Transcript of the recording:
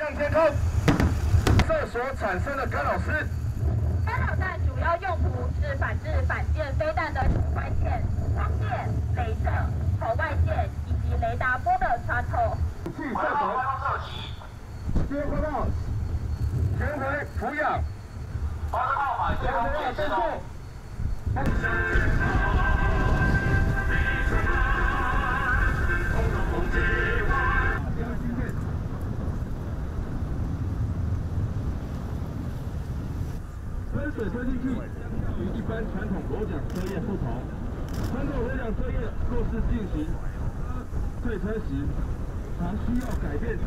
向天空，射所产生的干扰丝。干扰弹主要用途是反制反舰飞弹的外线、光电、雷射、红外线以及雷达波的穿透。去射手，接收到，前回俯仰，前回要深度。 喷水推进器与一般传统螺桨测验不同，通过螺桨测验若是进行对喷时，常需要改变。